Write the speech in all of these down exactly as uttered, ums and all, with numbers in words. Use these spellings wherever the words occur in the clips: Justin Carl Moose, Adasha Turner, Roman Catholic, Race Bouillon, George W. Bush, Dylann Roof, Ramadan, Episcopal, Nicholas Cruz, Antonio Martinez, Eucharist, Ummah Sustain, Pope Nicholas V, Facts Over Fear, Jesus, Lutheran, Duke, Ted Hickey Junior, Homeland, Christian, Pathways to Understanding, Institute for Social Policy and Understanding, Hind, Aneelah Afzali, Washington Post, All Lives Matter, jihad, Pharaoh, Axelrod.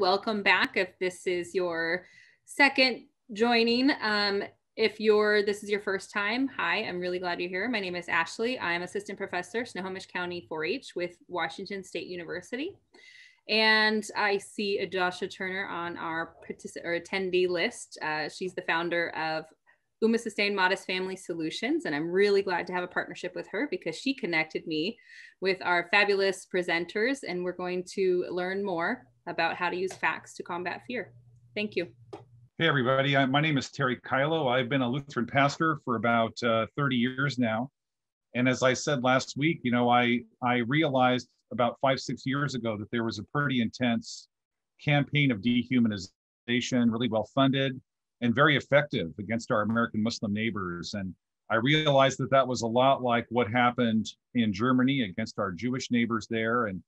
Welcome back if this is your second joining. Um, if you're this is your first time, hi, I'm really glad you're here. My name is Ashley. I'm assistant professor, Snohomish County four H with Washington State University. And I see Adasha Turner on our particip- or attendee list. Uh, she's the founder of Ummah Sustain, Modest Family Solutions, and I'm really glad to have a partnership with her because she connected me with our fabulous presenters, and we're going to learn more about how to use facts to combat fear. Thank you. Hey everybody, I, my name is Terry Kyllo. I've been a Lutheran pastor for about uh, thirty years now, and as I said last week, you know, I, I realized about five, six years ago that there was a pretty intense campaign of dehumanization, really well-funded, and very effective against our American Muslim neighbors. And I realized that that was a lot like what happened in Germany against our Jewish neighbors there. And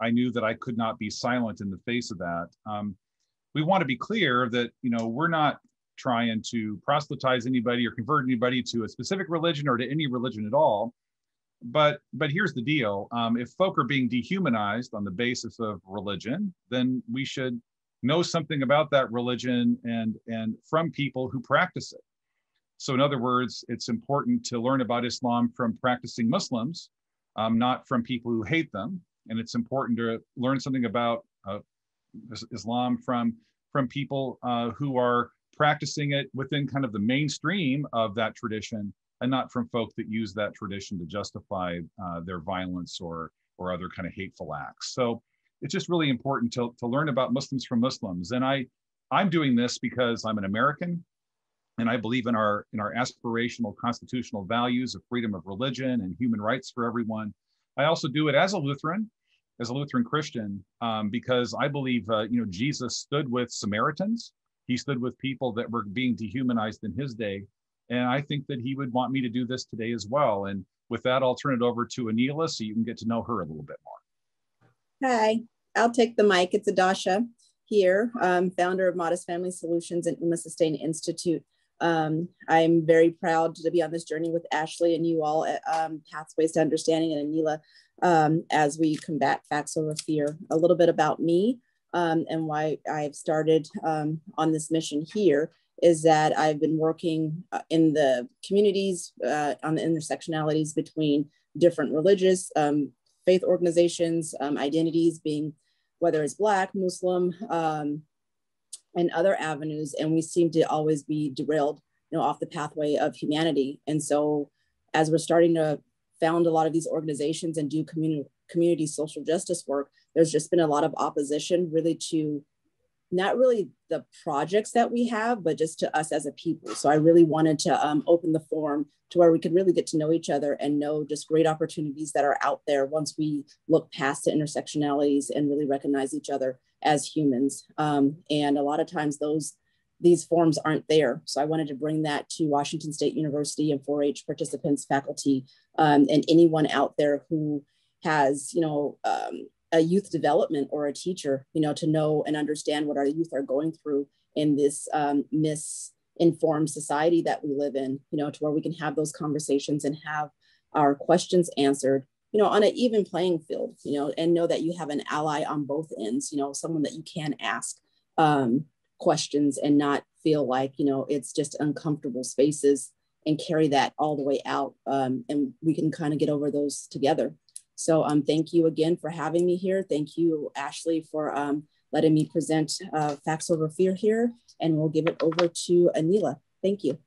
I knew that I could not be silent in the face of that. Um, we want to be clear that, you know, we're not trying to proselytize anybody or convert anybody to a specific religion or to any religion at all. But but here's the deal. Um, if folk are being dehumanized on the basis of religion, then we should know something about that religion and, and from people who practice it. So in other words, it's important to learn about Islam from practicing Muslims, um, not from people who hate them. And it's important to learn something about uh, Islam from, from people uh, who are practicing it within kind of the mainstream of that tradition, and not from folk that use that tradition to justify uh, their violence or, or other kind of hateful acts. So it's just really important to, to learn about Muslims from Muslims. And I, I'm doing this because I'm an American, and I believe in our, in our aspirational constitutional values of freedom of religion and human rights for everyone. I also do it as a Lutheran, as a Lutheran Christian, um, because I believe uh, you know, Jesus stood with Samaritans. He stood with people that were being dehumanized in his day. And I think that he would want me to do this today as well. And with that, I'll turn it over to Aneelah so you can get to know her a little bit more. Hi, I'll take the mic. It's Adasha here, um, founder of Modest Family Solutions and Ummah Sustain Institute. Um, I'm very proud to be on this journey with Ashley and you all at um, Pathways to Understanding and Aneelah um, as we combat facts over fear. A little bit about me um, and why I've started um, on this mission here is that I've been working in the communities uh, on the intersectionalities between different religious um, faith organizations, um, identities being, whether it's Black, Muslim, um, and other avenues. And we seem to always be derailed, you know, off the pathway of humanity. And so as we're starting to found a lot of these organizations and do community, community social justice work, there's just been a lot of opposition really to not really the projects that we have, but just to us as a people. So I really wanted to um, open the forum to where we could really get to know each other and know just great opportunities that are out there once we look past the intersectionalities and really recognize each other as humans. Um, and a lot of times those, these forums aren't there. So I wanted to bring that to Washington State University and four H participants, faculty, um, and anyone out there who has, you know, um, a youth development or a teacher, you know, to know and understand what our youth are going through in this um, misinformed society that we live in, you know, to where we can have those conversations and have our questions answered, you know, on an even playing field, you know, and know that you have an ally on both ends, you know, someone that you can ask um, questions and not feel like, you know, it's just uncomfortable spaces, and carry that all the way out. Um, and we can kind of get over those together. So um, thank you again for having me here. Thank you, Ashley, for um, letting me present uh, Facts Over Fear here, and we'll give it over to Aneelah. Thank you.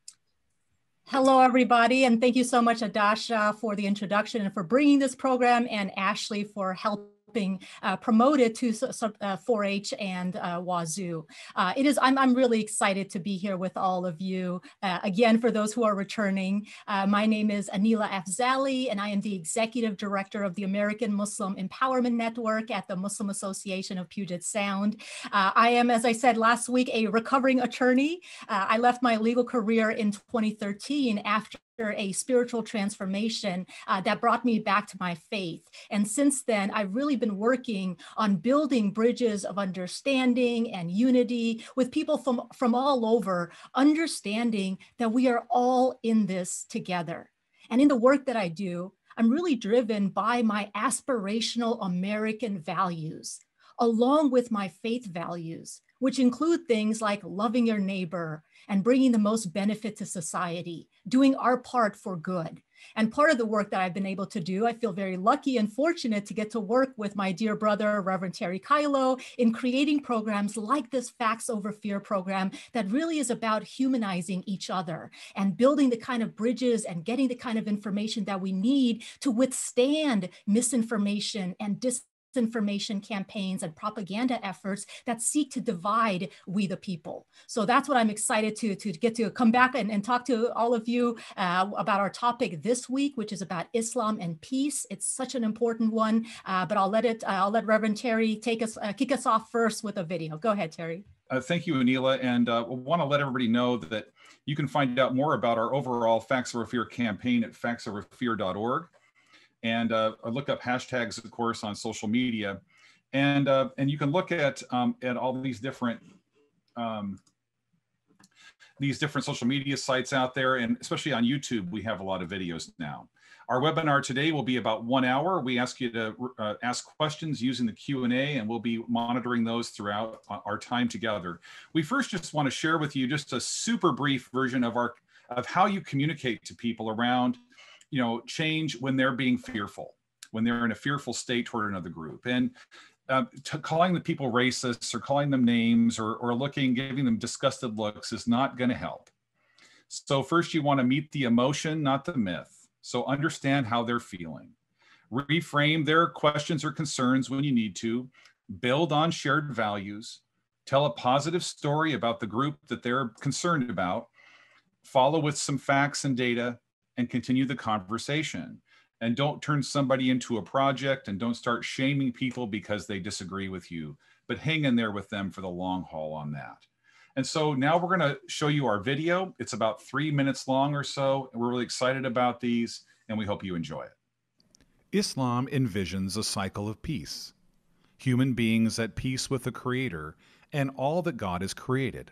Hello, everybody, and thank you so much, Adasha, for the introduction and for bringing this program, and Ashley for helping Uh, promoted to uh, four H and uh, Wazoo. Uh, it is, I'm, I'm really excited to be here with all of you. Uh, again, for those who are returning, uh, my name is Aneelah Afzali, and I am the Executive Director of the American Muslim Empowerment Network at the Muslim Association of Puget Sound. Uh, I am, as I said last week, a recovering attorney. Uh, I left my legal career in twenty thirteen after a spiritual transformation uh, that brought me back to my faith. And since then, I've really been working on building bridges of understanding and unity with people from, from all over, understanding that we are all in this together. And in the work that I do, I'm really driven by my aspirational American values. along with my faith values, which include things like loving your neighbor and bringing the most benefit to society, doing our part for good. And part of the work that I've been able to do, I feel very lucky and fortunate to get to work with my dear brother, Reverend Terry Kyllo, in creating programs like this Facts Over Fear program that really is about humanizing each other and building the kind of bridges and getting the kind of information that we need to withstand misinformation and dis. Disinformation campaigns and propaganda efforts that seek to divide we the people. So that's what I'm excited to, to get to come back and, and talk to all of you uh, about our topic this week, which is about Islam and peace. It's such an important one, uh, but I'll let it, uh, I'll let Reverend Terry take us, uh, kick us off first with a video. Go ahead, Terry. Uh, thank you, Aneelah, and I uh, want to let everybody know that you can find out more about our overall Facts Over Fear campaign at facts over fear dot org. And uh, I looked up hashtags, of course, on social media, and uh, and you can look at um, at all these different um, these different social media sites out there, and especially on YouTube, we have a lot of videos now. Our webinar today will be about one hour. We ask you to uh, ask questions using the Q and A, and we'll be monitoring those throughout our time together. We first just want to share with you just a super brief version of our of how you communicate to people around, you know, change when they're being fearful, when they're in a fearful state toward another group. And uh, calling the people racists or calling them names or, or looking, giving them disgusted looks is not going to help. So first you want to meet the emotion, not the myth. So understand how they're feeling. Reframe their questions or concerns when you need to. Build on shared values. Tell a positive story about the group that they're concerned about. Follow with some facts and data, and continue the conversation. And don't turn somebody into a project, and don't start shaming people because they disagree with you, but hang in there with them for the long haul on that. And so now we're going to show you our video. It's about three minutes long or so. We're really excited about these, and we hope you enjoy it. Islam envisions a cycle of peace. Human beings at peace with the Creator and all that God has created.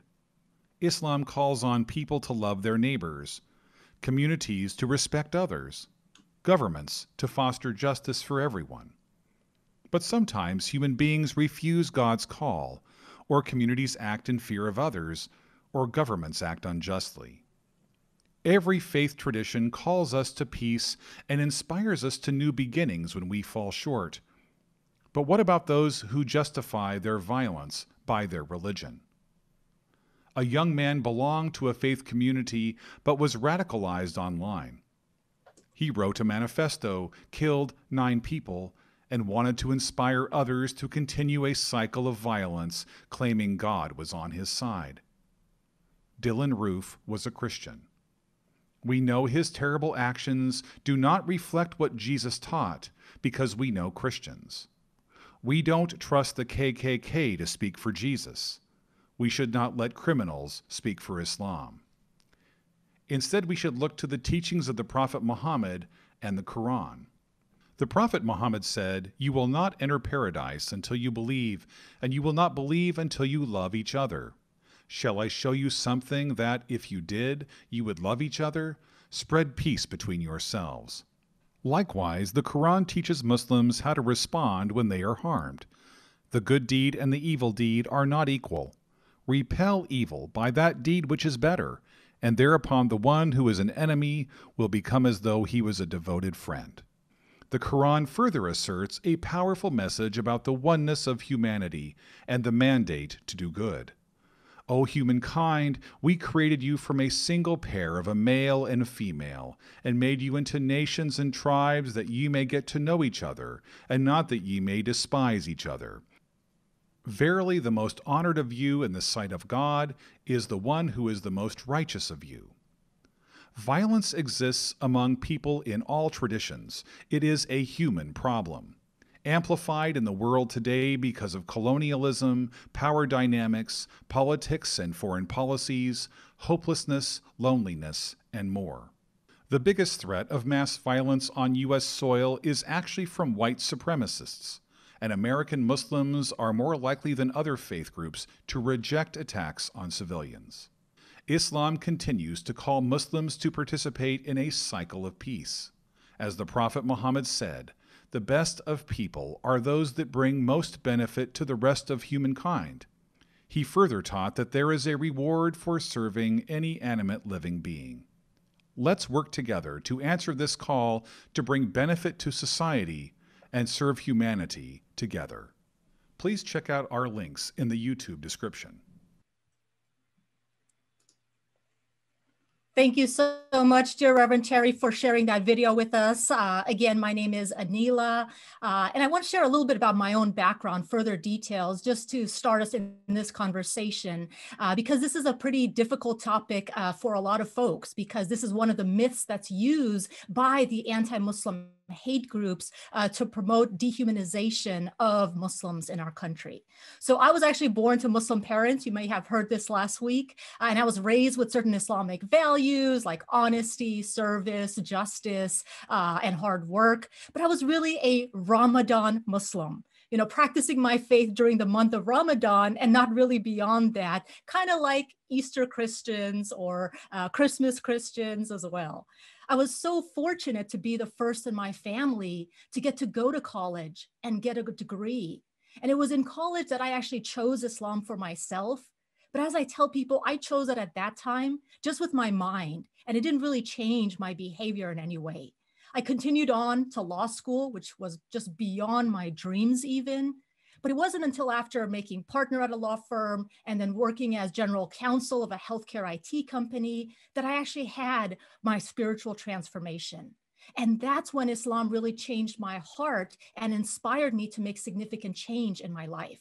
Islam calls on people to love their neighbors, communities to respect others, governments to foster justice for everyone. But sometimes human beings refuse God's call, or communities act in fear of others, or governments act unjustly. Every faith tradition calls us to peace and inspires us to new beginnings when we fall short. But what about those who justify their violence by their religion? A young man belonged to a faith community but was radicalized online. He wrote a manifesto, killed nine people, and wanted to inspire others to continue a cycle of violence, claiming God was on his side. Dylann Roof was a Christian. We know his terrible actions do not reflect what Jesus taught because we know Christians. We don't trust the K K K to speak for Jesus. We should not let criminals speak for Islam. Instead, we should look to the teachings of the Prophet Muhammad and the Quran. The Prophet Muhammad said, "You will not enter paradise until you believe, and you will not believe until you love each other. Shall I show you something that, if you did, you would love each other? Spread peace between yourselves." Likewise, the Quran teaches Muslims how to respond when they are harmed. The good deed and the evil deed are not equal. Repel evil by that deed which is better, and thereupon the one who is an enemy will become as though he was a devoted friend. The Quran further asserts a powerful message about the oneness of humanity and the mandate to do good. O humankind, we created you from a single pair of a male and a female, and made you into nations and tribes that ye may get to know each other, and not that ye may despise each other. Verily, the most honored of you in the sight of God is the one who is the most righteous of you. Violence exists among people in all traditions. It is a human problem, amplified in the world today because of colonialism, power dynamics, politics and foreign policies, hopelessness, loneliness, and more. The biggest threat of mass violence on U S soil is actually from white supremacists. And American Muslims are more likely than other faith groups to reject attacks on civilians. Islam continues to call Muslims to participate in a cycle of peace. As the Prophet Muhammad said, the best of people are those that bring most benefit to the rest of humankind. He further taught that there is a reward for serving any animate living being. Let's work together to answer this call to bring benefit to society and serve humanity together. Please check out our links in the YouTube description. Thank you so much, dear Reverend Terry, for sharing that video with us. Uh, again, my name is Aneelah, uh, and I want to share a little bit about my own background, further details, just to start us in this conversation, uh, because this is a pretty difficult topic uh, for a lot of folks, because this is one of the myths that's used by the anti-Muslim hate groups uh, to promote dehumanization of Muslims in our country. So I was actually born to Muslim parents. You may have heard this last week. Uh, and I was raised with certain Islamic values like honesty, service, justice, uh, and hard work. But I was really a Ramadan Muslim, you know, practicing my faith during the month of Ramadan and not really beyond that, kind of like Easter Christians or uh, Christmas Christians as well. I was so fortunate to be the first in my family to get to go to college and get a degree. And it was in college that I actually chose Islam for myself. But as I tell people, I chose it at that time, just with my mind, and it didn't really change my behavior in any way. I continued on to law school, which was just beyond my dreams even. But it wasn't until after making partner at a law firm and then working as general counsel of a healthcare I T company that I actually had my spiritual transformation. And that's when Islam really changed my heart and inspired me to make significant change in my life.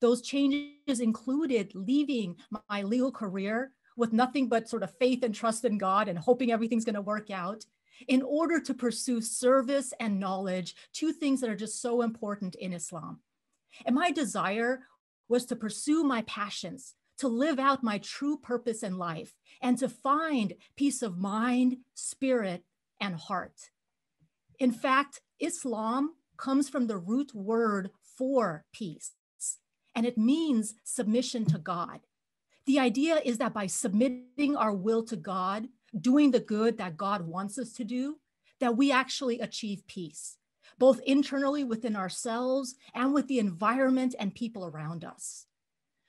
Those changes included leaving my legal career with nothing but sort of faith and trust in God and hoping everything's going to work out in order to pursue service and knowledge, two things that are just so important in Islam. And my desire was to pursue my passions, to live out my true purpose in life, and to find peace of mind, spirit, and heart. In fact, Islam comes from the root word for peace, and it means submission to God. The idea is that by submitting our will to God, doing the good that God wants us to do, that we actually achieve peace, both internally within ourselves and with the environment and people around us.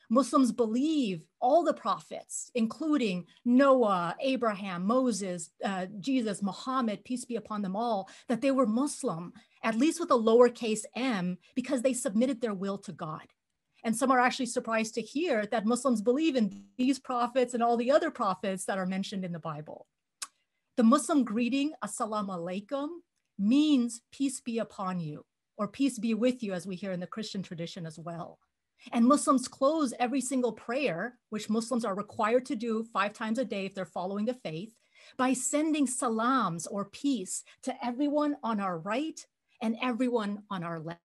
Muslims believe all the prophets, including Noah, Abraham, Moses, uh, Jesus, Muhammad, peace be upon them all, that they were Muslim, at least with a lowercase m, because they submitted their will to God. And some are actually surprised to hear that Muslims believe in these prophets and all the other prophets that are mentioned in the Bible. The Muslim greeting, Assalamu alaikum, means peace be upon you, or peace be with you, as we hear in the Christian tradition as well. And Muslims close every single prayer, which Muslims are required to do five times a day if they're following the faith, by sending salams or peace to everyone on our right and everyone on our left.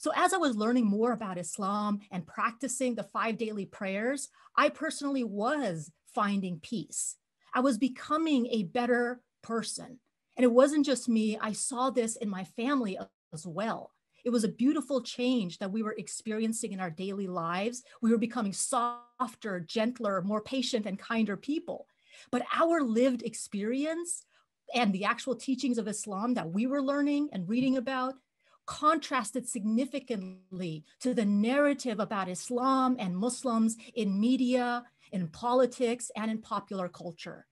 So as I was learning more about Islam and practicing the five daily prayers, I personally was finding peace. I was becoming a better person. And it wasn't just me, I saw this in my family as well. It was a beautiful change that we were experiencing in our daily lives. We were becoming softer, gentler, more patient and kinder people. But our lived experience and the actual teachings of Islam that we were learning and reading about contrasted significantly to the narrative about Islam and Muslims in media, in politics, and in popular culture.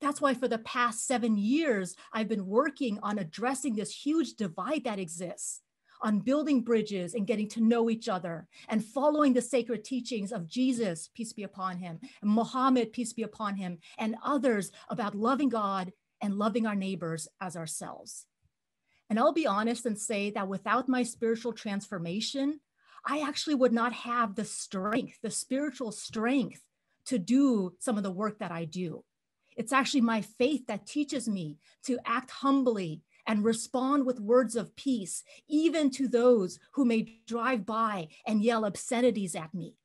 That's why for the past seven years, I've been working on addressing this huge divide that exists, on building bridges and getting to know each other and following the sacred teachings of Jesus, peace be upon him, and Muhammad, peace be upon him, and others about loving God and loving our neighbors as ourselves. And I'll be honest and say that without my spiritual transformation, I actually would not have the strength, the spiritual strength to do some of the work that I do. It's actually my faith that teaches me to act humbly and respond with words of peace, even to those who may drive by and yell obscenities at me.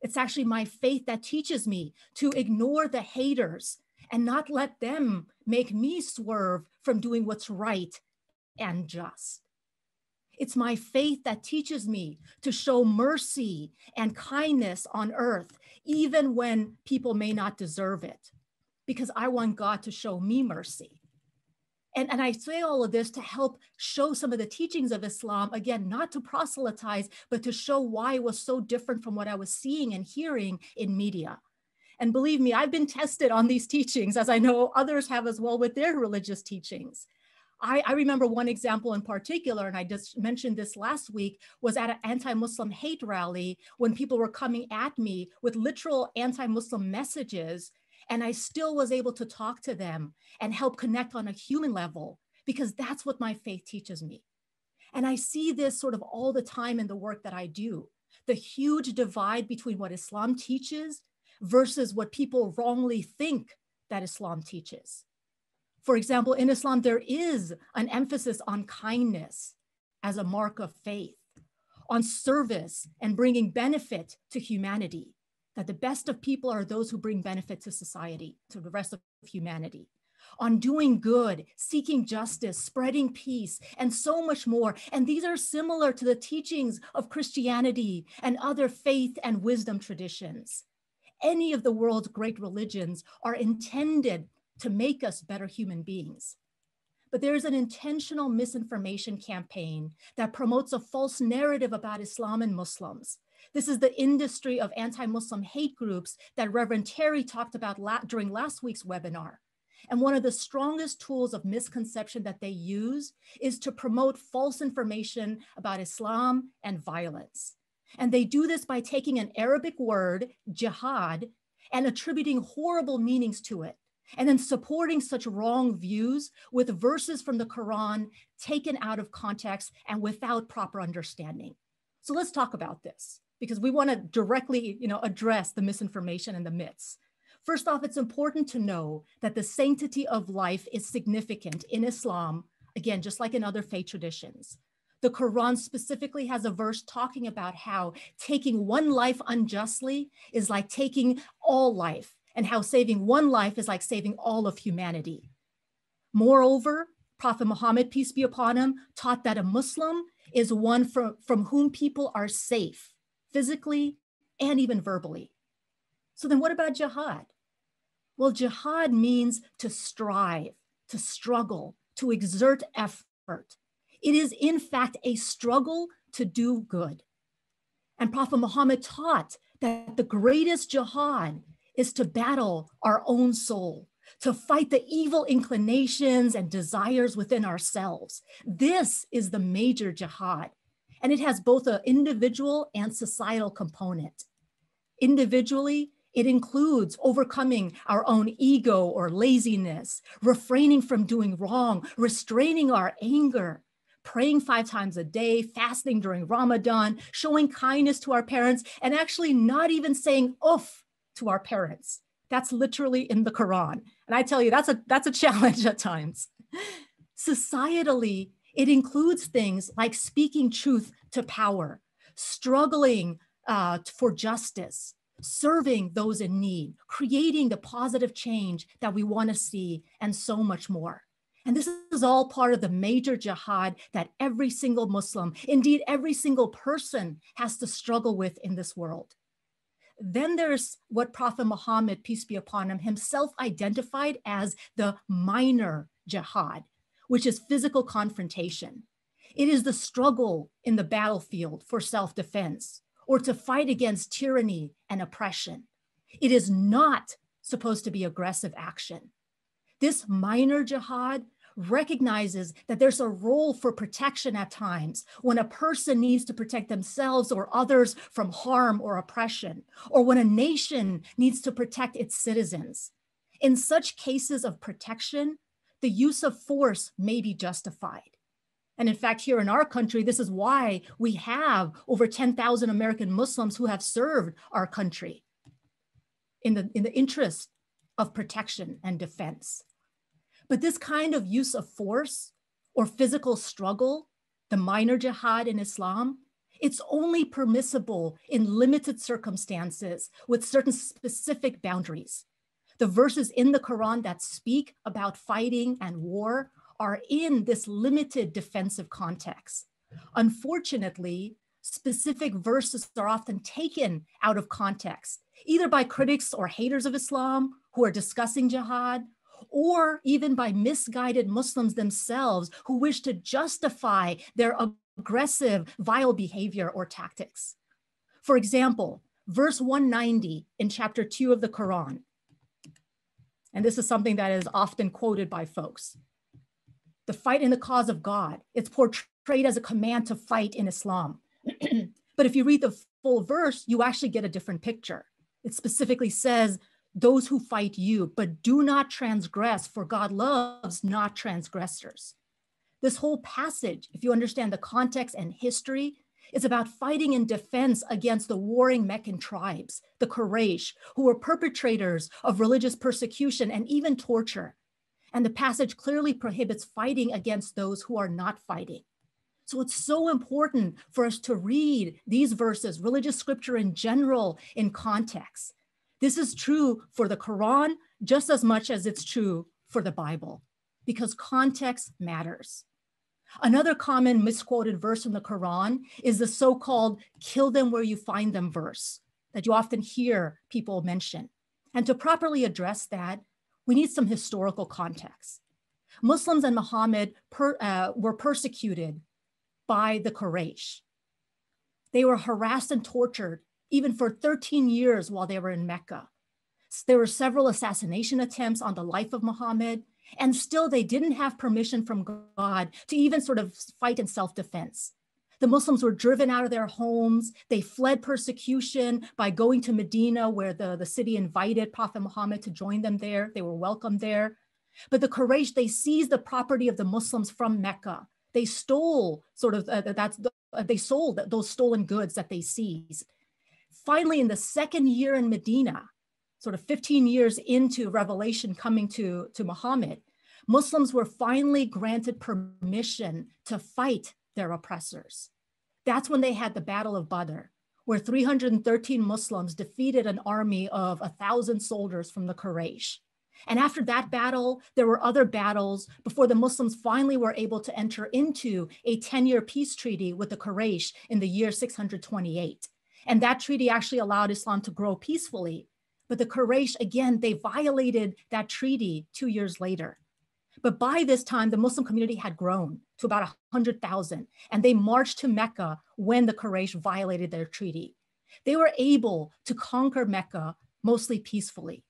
It's actually my faith that teaches me to ignore the haters and not let them make me swerve from doing what's right and just. It's my faith that teaches me to show mercy and kindness on earth, even when people may not deserve it, because I want God to show me mercy. And, and I say all of this to help show some of the teachings of Islam, again, not to proselytize, but to show why it was so different from what I was seeing and hearing in media. And believe me, I've been tested on these teachings, as I know others have as well with their religious teachings. I, I remember one example in particular, and I just mentioned this last week, was at an anti-Muslim hate rally when people were coming at me with literal anti-Muslim messages, and I still was able to talk to them and help connect on a human level, because that's what my faith teaches me. And I see this sort of all the time in the work that I do, the huge divide between what Islam teaches versus what people wrongly think that Islam teaches. For example, in Islam, there is an emphasis on kindness as a mark of faith, on service and bringing benefit to humanity, that the best of people are those who bring benefit to society, to the rest of humanity, on doing good, seeking justice, spreading peace, and so much more. And these are similar to the teachings of Christianity and other faith and wisdom traditions. Any of the world's great religions are intended to make us better human beings. But there's an intentional misinformation campaign that promotes a false narrative about Islam and Muslims. This is the industry of anti-Muslim hate groups that Reverend Terry talked about la during last week's webinar. And one of the strongest tools of misconception that they use is to promote false information about Islam and violence. And they do this by taking an Arabic word, jihad, and attributing horrible meanings to it, and then supporting such wrong views with verses from the Quran taken out of context and without proper understanding. So let's talk about this, because we want to directly, you know, address the misinformation and the myths. First off, it's important to know that the sanctity of life is significant in Islam, again, just like in other faith traditions. The Quran specifically has a verse talking about how taking one life unjustly is like taking all life, and how saving one life is like saving all of humanity. Moreover, Prophet Muhammad, peace be upon him, taught that a Muslim is one from, from whom people are safe, physically and even verbally. So then what about jihad? Well, jihad means to strive, to struggle, to exert effort. It is in fact a struggle to do good. And Prophet Muhammad taught that the greatest jihad is to battle our own soul, to fight the evil inclinations and desires within ourselves. This is the major jihad, and it has both an individual and societal component. Individually, it includes overcoming our own ego or laziness, refraining from doing wrong, restraining our anger, praying five times a day, fasting during Ramadan, showing kindness to our parents, and actually not even saying uff to our parents. That's literally in the Quran. And I tell you, that's a, that's a challenge at times. Societally, it includes things like speaking truth to power, struggling uh, for justice, serving those in need, creating the positive change that we want to see, and so much more. And this is all part of the major jihad that every single Muslim, indeed every single person, has to struggle with in this world. Then there's what Prophet Muhammad, peace be upon him, himself identified as the minor jihad, which is physical confrontation. It is the struggle in the battlefield for self-defense or to fight against tyranny and oppression. It is not supposed to be aggressive action. This minor jihad recognizes that there's a role for protection at times when a person needs to protect themselves or others from harm or oppression, or when a nation needs to protect its citizens. In such cases of protection, the use of force may be justified. And in fact, here in our country, this is why we have over ten thousand American Muslims who have served our country in the, in the interest of protection and defense. But this kind of use of force or physical struggle, the minor jihad in Islam, it's only permissible in limited circumstances with certain specific boundaries. The verses in the Quran that speak about fighting and war are in this limited defensive context. Unfortunately, specific verses are often taken out of context, either by critics or haters of Islam who are discussing jihad, or even by misguided Muslims themselves who wish to justify their aggressive, vile behavior or tactics. For example, verse one ninety in chapter two of the Quran, and this is something that is often quoted by folks. The fight in the cause of God, it's portrayed as a command to fight in Islam. But if you read the full verse, you actually get a different picture. It specifically says, those who fight you, but do not transgress, for God loves not transgressors. This whole passage, if you understand the context and history, is about fighting in defense against the warring Meccan tribes, the Quraysh, who were perpetrators of religious persecution and even torture. And the passage clearly prohibits fighting against those who are not fighting. So it's so important for us to read these verses, religious scripture in general, in context. This is true for the Quran just as much as it's true for the Bible, because context matters. Another common misquoted verse in the Quran is the so-called kill them where you find them verse that you often hear people mention. And to properly address that, we need some historical context. Muslims and Muhammad per, uh, were persecuted by the Quraysh. They were harassed and tortured even for thirteen years while they were in Mecca. There were several assassination attempts on the life of Muhammad, and still they didn't have permission from God to even sort of fight in self-defense. The Muslims were driven out of their homes. They fled persecution by going to Medina, where the, the city invited Prophet Muhammad to join them there. They were welcomed there. But the Quraysh, they seized the property of the Muslims from Mecca. They stole sort of, uh, that's the, uh, they sold those stolen goods that they seized. Finally, in the second year in Medina, sort of fifteen years into revelation coming to, to Muhammad, Muslims were finally granted permission to fight their oppressors. That's when they had the Battle of Badr, where three hundred thirteen Muslims defeated an army of one thousand soldiers from the Quraysh. And after that battle, there were other battles before the Muslims finally were able to enter into a ten-year peace treaty with the Quraysh in the year six hundred twenty-eight. And that treaty actually allowed Islam to grow peacefully. But the Quraysh, again, they violated that treaty two years later. But by this time, the Muslim community had grown to about one hundred thousand, and they marched to Mecca when the Quraysh violated their treaty. They were able to conquer Mecca mostly peacefully.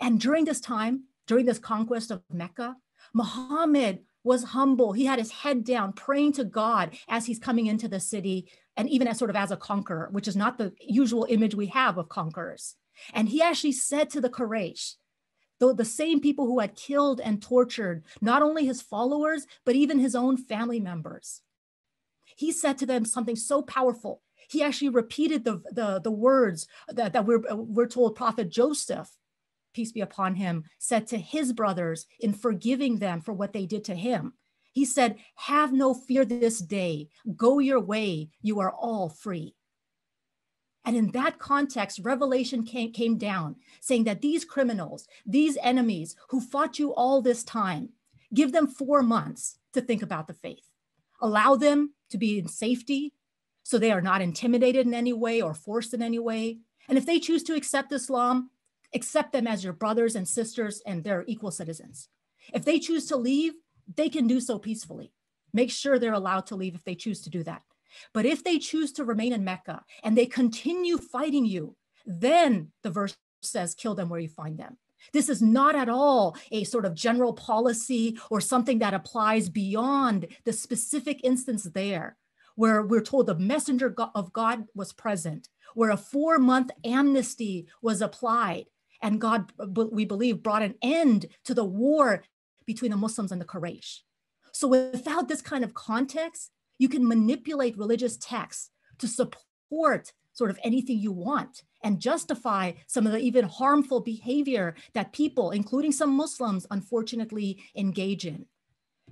And during this time, during this conquest of Mecca, Muhammad was humble. He had his head down, praying to God as he's coming into the city, and even as sort of as a conqueror, which is not the usual image we have of conquerors. And he actually said to the Quraysh, though the same people who had killed and tortured not only his followers, but even his own family members. He said to them something so powerful. He actually repeated the, the, the words that, that we're, we're told Prophet Joseph, peace be upon him, said to his brothers in forgiving them for what they did to him. He said, "Have no fear this day. Go your way. You are all free." And in that context, revelation came, came down saying that these criminals, these enemies who fought you all this time, give them four months to think about the faith. Allow them to be in safety so they are not intimidated in any way or forced in any way. And if they choose to accept Islam, accept them as your brothers and sisters and they're equal citizens. If they choose to leave, they can do so peacefully. Make sure they're allowed to leave if they choose to do that. But if they choose to remain in Mecca and they continue fighting you, then the verse says, kill them where you find them. This is not at all a sort of general policy or something that applies beyond the specific instance there, where we're told the messenger of God was present, where a four-month amnesty was applied, and God, we believe, brought an end to the war between the Muslims and the Quraysh. So without this kind of context, you can manipulate religious texts to support sort of anything you want and justify some of the even harmful behavior that people, including some Muslims, unfortunately engage in.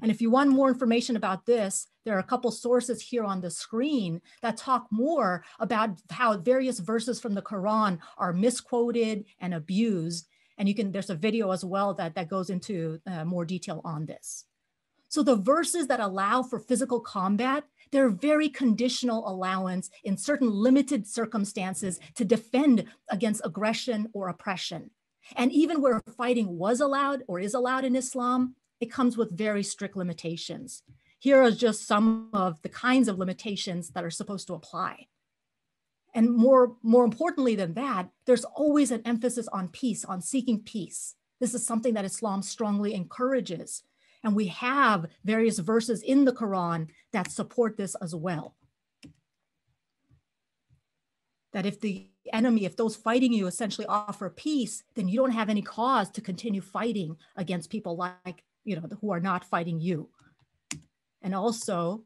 And if you want more information about this, there are a couple sources here on the screen that talk more about how various verses from the Quran are misquoted and abused. And you can, there's a video as well that, that goes into uh, more detail on this. So the verses that allow for physical combat, they're very conditional allowance in certain limited circumstances to defend against aggression or oppression. And even where fighting was allowed or is allowed in Islam, it comes with very strict limitations. Here are just some of the kinds of limitations that are supposed to apply. And more, more importantly than that, there's always an emphasis on peace, on seeking peace. This is something that Islam strongly encourages. And we have various verses in the Quran that support this as well. That if the enemy, if those fighting you essentially offer peace, then you don't have any cause to continue fighting against people like, you know, who are not fighting you. And also,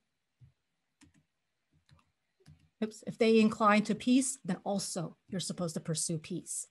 oops, if they incline to peace, then also you're supposed to pursue peace.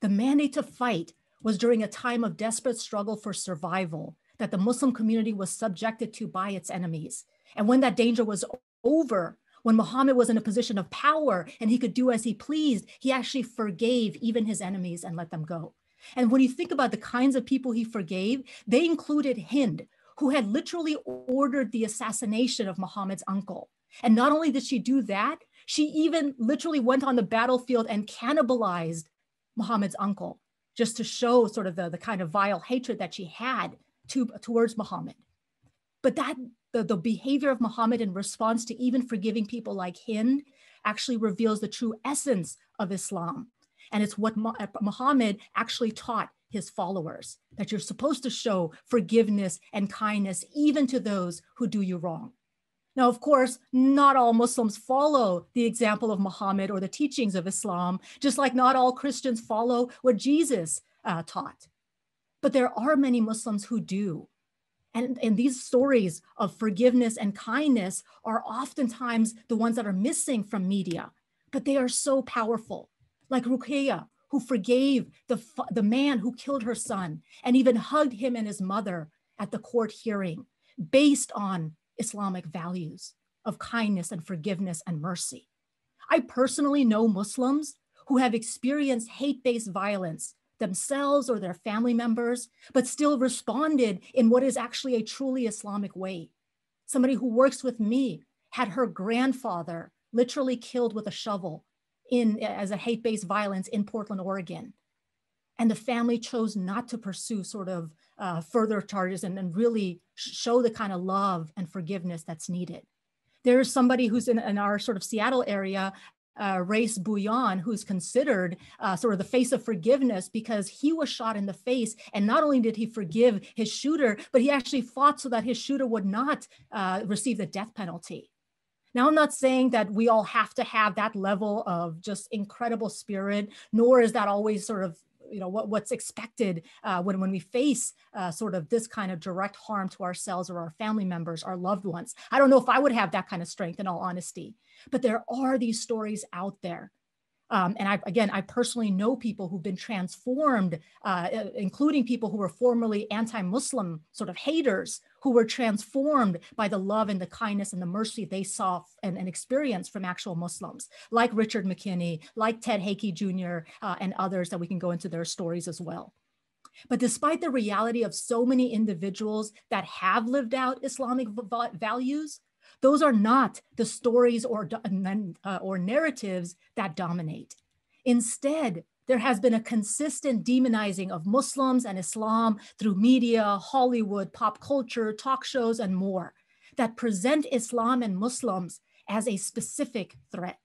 The mandate to fight was during a time of desperate struggle for survival that the Muslim community was subjected to by its enemies. And when that danger was over, when Muhammad was in a position of power and he could do as he pleased, he actually forgave even his enemies and let them go. And when you think about the kinds of people he forgave, they included Hind, who had literally ordered the assassination of Muhammad's uncle. And not only did she do that, she even literally went on the battlefield and cannibalized Muhammad's uncle, just to show sort of the, the kind of vile hatred that she had to, towards Muhammad. But that the, the behavior of Muhammad in response to even forgiving people like Hind actually reveals the true essence of Islam. And it's what Muhammad actually taught his followers, that you're supposed to show forgiveness and kindness even to those who do you wrong. Now, of course, not all Muslims follow the example of Muhammad or the teachings of Islam, just like not all Christians follow what Jesus uh, taught. But there are many Muslims who do. And, and these stories of forgiveness and kindness are oftentimes the ones that are missing from media, but they are so powerful. Like Ruqayyah, who forgave the, the man who killed her son and even hugged him and his mother at the court hearing based on Islamic values of kindness and forgiveness and mercy. I personally know Muslims who have experienced hate-based violence themselves or their family members, but still responded in what is actually a truly Islamic way. Somebody who works with me had her grandfather literally killed with a shovel in as a hate-based violence in Portland, Oregon. And the family chose not to pursue sort of uh, further charges and, and really show the kind of love and forgiveness that's needed. There is somebody who's in, in our sort of Seattle area, uh, Race Bouillon, who's considered uh, sort of the face of forgiveness because he was shot in the face. And not only did he forgive his shooter, but he actually fought so that his shooter would not uh, receive the death penalty. Now, I'm not saying that we all have to have that level of just incredible spirit, nor is that always sort of you know, what, what's expected uh, when, when we face uh, sort of this kind of direct harm to ourselves or our family members, our loved ones. I don't know if I would have that kind of strength in all honesty, but there are these stories out there. Um, and I, again, I personally know people who've been transformed, uh, including people who were formerly anti-Muslim sort of haters, who were transformed by the love and the kindness and the mercy they saw and, and experienced from actual Muslims, like Richard McKinney, like Ted Hickey Junior, uh, and others that we can go into their stories as well. But despite the reality of so many individuals that have lived out Islamic values, those are not the stories or, uh, or narratives that dominate. Instead, there has been a consistent demonizing of Muslims and Islam through media, Hollywood, pop culture, talk shows, and more that present Islam and Muslims as a specific threat.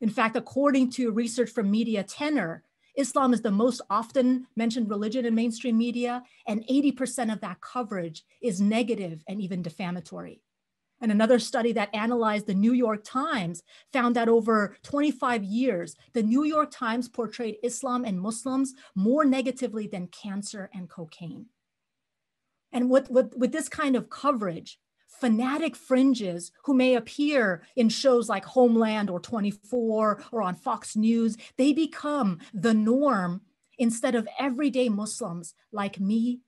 In fact, according to research from Media Tenor, Islam is the most often mentioned religion in mainstream media, and eighty percent of that coverage is negative and even defamatory. And another study that analyzed the New York Times found that over twenty-five years, the New York Times portrayed Islam and Muslims more negatively than cancer and cocaine. And with, with, with this kind of coverage, fanatic fringes who may appear in shows like Homeland or twenty-four or on Fox News, they become the norm instead of everyday Muslims like me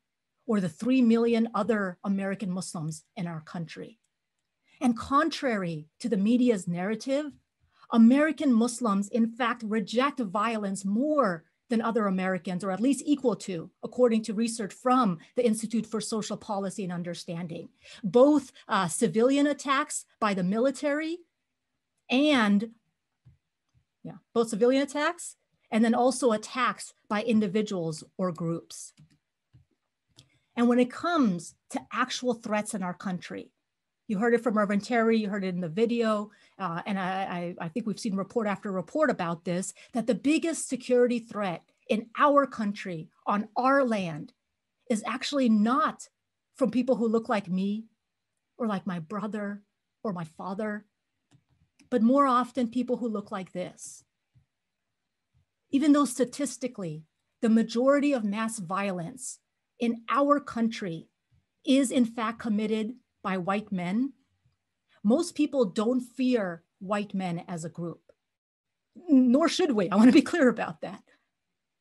or the three million other American Muslims in our country. And contrary to the media's narrative, American Muslims, in fact, reject violence more than other Americans, or at least equal to, according to research from the Institute for Social Policy and Understanding. Both uh, civilian attacks by the military and, yeah, both civilian attacks and then also attacks by individuals or groups. And when it comes to actual threats in our country, you heard it from Reverend Terry, you heard it in the video, uh, and I, I, I think we've seen report after report about this, that the biggest security threat in our country, on our land, is actually not from people who look like me, or like my brother, or my father, but more often people who look like this. Even though statistically, the majority of mass violence in our country is in fact committed by white men, most people don't fear white men as a group, nor should we. I want to be clear about that.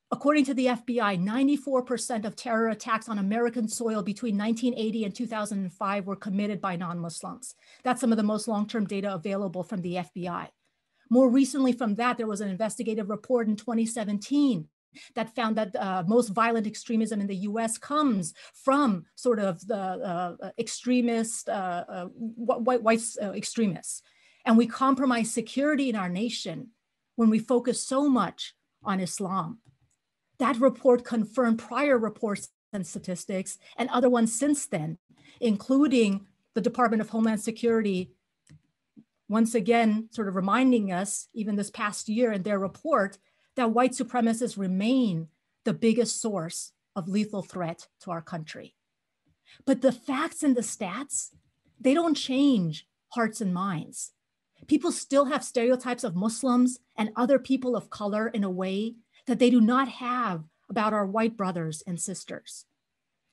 According to the F B I, ninety-four percent of terror attacks on American soil between nineteen eighty and two thousand five were committed by non-Muslims. That's some of the most long-term data available from the F B I. More recently from that, there was an investigative report in twenty seventeen that found that uh, most violent extremism in the U S comes from sort of the uh, extremist, uh, uh, white, white uh, extremists. And we compromise security in our nation when we focus so much on Islam. That report confirmed prior reports and statistics and other ones since then, including the Department of Homeland Security, once again, sort of reminding us, even this past year in their report, that white supremacists remain the biggest source of lethal threat to our country. But the facts and the stats, they don't change hearts and minds. People still have stereotypes of Muslims and other people of color in a way that they do not have about our white brothers and sisters.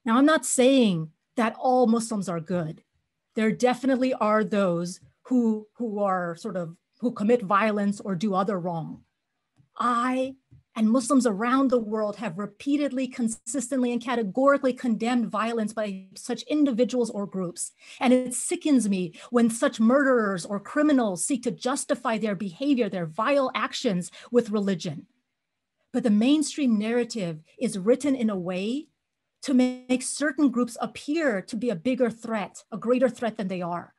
Now, I'm not saying that all Muslims are good. There definitely are those who, who are sort of, who commit violence or do other wrong. I and Muslims around the world have repeatedly, consistently, and categorically condemned violence by such individuals or groups. And it sickens me when such murderers or criminals seek to justify their behavior, their vile actions with religion. But the mainstream narrative is written in a way to make certain groups appear to be a bigger threat, a greater threat than they are.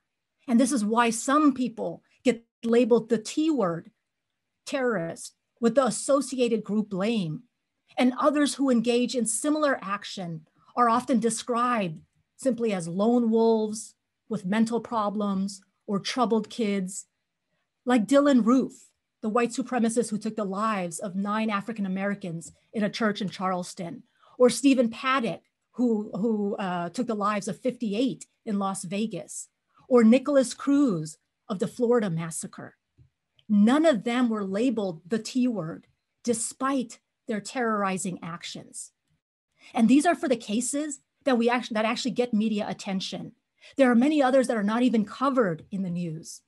And this is why some people get labeled the T word, terrorist, with the associated group blame. And others who engage in similar action are often described simply as lone wolves with mental problems or troubled kids, like Dylann Roof, the white supremacist who took the lives of nine African Americans in a church in Charleston, or Stephen Paddock, who, who uh, took the lives of fifty-eight in Las Vegas, or Nicholas Cruz of the Florida massacre. None of them were labeled the T word, despite their terrorizing actions. And these are for the cases that, we actually, that actually get media attention. There are many others that are not even covered in the news.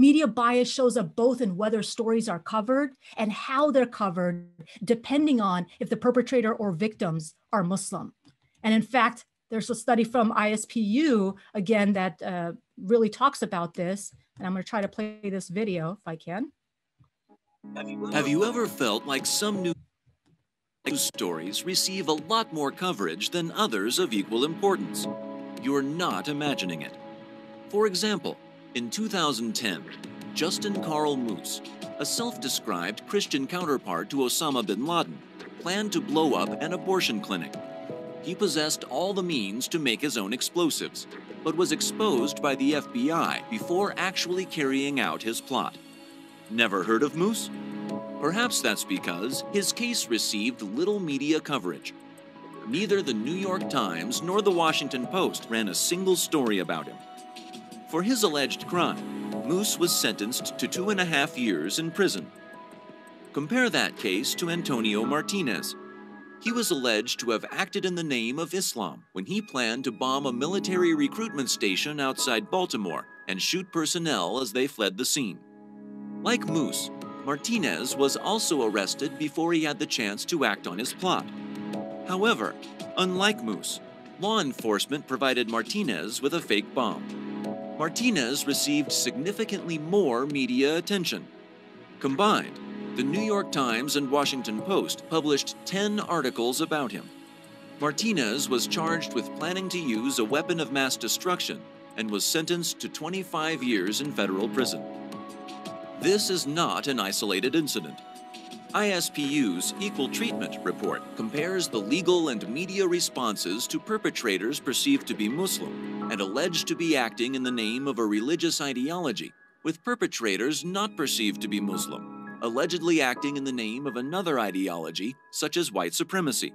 Media bias shows up both in whether stories are covered and how they're covered, depending on if the perpetrator or victims are Muslim. And in fact, there's a study from I S P U, again, that uh, really talks about this. And I'm gonna try to play this video if I can. Have you ever felt like some news stories receive a lot more coverage than others of equal importance? You're not imagining it. For example, in two thousand ten, Justin Carl Moose, a self-described Christian counterpart to Osama bin Laden, planned to blow up an abortion clinic. He possessed all the means to make his own explosives, but was exposed by the F B I before actually carrying out his plot. Never heard of Moose? Perhaps that's because his case received little media coverage. Neither the New York Times nor the Washington Post ran a single story about him. For his alleged crime, Moose was sentenced to two and a half years in prison. Compare that case to Antonio Martinez. He was alleged to have acted in the name of Islam when he planned to bomb a military recruitment station outside Baltimore and shoot personnel as they fled the scene. Like Moose, Martinez was also arrested before he had the chance to act on his plot. However, unlike Moose, law enforcement provided Martinez with a fake bomb. Martinez received significantly more media attention. Combined, the New York Times and Washington Post published ten articles about him. Martinez was charged with planning to use a weapon of mass destruction and was sentenced to twenty-five years in federal prison. This is not an isolated incident. I S P U's Equal Treatment Report compares the legal and media responses to perpetrators perceived to be Muslim and alleged to be acting in the name of a religious ideology with perpetrators not perceived to be Muslim, allegedly acting in the name of another ideology such as white supremacy.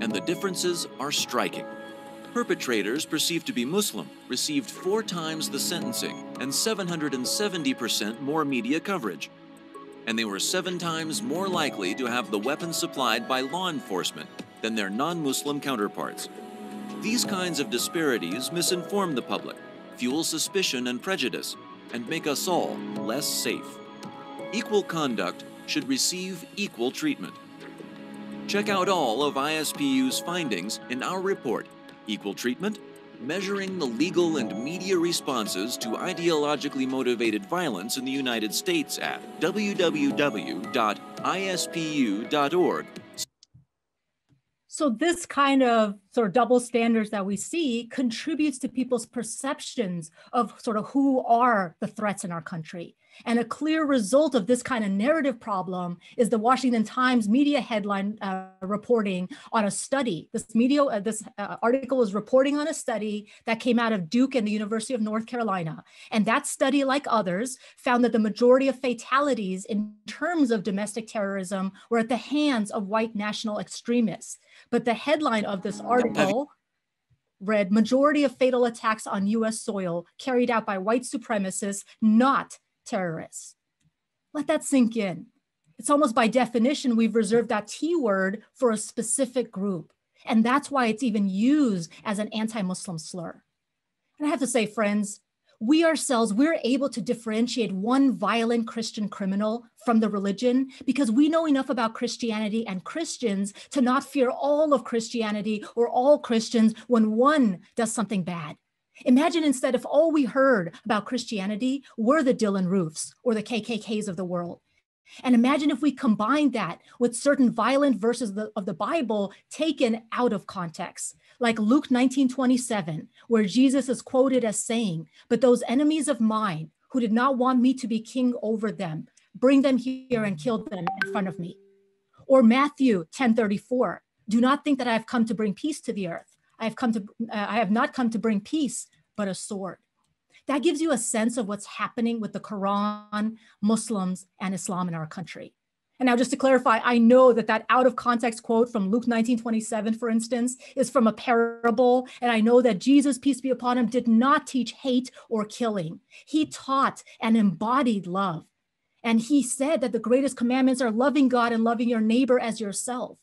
And the differences are striking. Perpetrators perceived to be Muslim received four times the sentencing and seven hundred seventy percent more media coverage. And they were seven times more likely to have the weapons supplied by law enforcement than their non-Muslim counterparts. These kinds of disparities misinform the public, fuel suspicion and prejudice, and make us all less safe. Equal conduct should receive equal treatment. Check out all of I S P U's findings in our report, Equal Treatment, Measuring the Legal and Media Responses to Ideologically Motivated Violence in the United States, at w w w dot I S P U dot org. So this kind of sort of double standards that we see contributes to people's perceptions of sort of who are the threats in our country. And a clear result of this kind of narrative problem is the Washington Times media headline uh, reporting on a study. This media, uh, this uh, article was reporting on a study that came out of Duke and the University of North Carolina. And that study, like others, found that the majority of fatalities in terms of domestic terrorism were at the hands of white national extremists. But the headline of this article read, "Majority of fatal attacks on U S soil carried out by white supremacists, not terrorists." Let that sink in. It's almost by definition, we've reserved that T word for a specific group. And that's why it's even used as an anti-Muslim slur. And I have to say, friends, we ourselves, we're able to differentiate one violent Christian criminal from the religion because we know enough about Christianity and Christians to not fear all of Christianity or all Christians when one does something bad. Imagine instead if all we heard about Christianity were the Dylann Roofs or the K K Ks of the world. And imagine if we combined that with certain violent verses of the, of the Bible taken out of context, like Luke nineteen twenty-seven, where Jesus is quoted as saying, "But those enemies of mine who did not want me to be king over them, bring them here and kill them in front of me." Or Matthew ten thirty-four, "Do not think that I have come to bring peace to the earth. I have come to, uh, I have not come to bring peace, but a sword." That gives you a sense of what's happening with the Quran, Muslims, and Islam in our country. And now just to clarify, I know that that out of context quote from Luke nineteen twenty-seven, for instance, is from a parable. And I know that Jesus, peace be upon him, did not teach hate or killing. He taught and embodied love. And he said that the greatest commandments are loving God and loving your neighbor as yourself.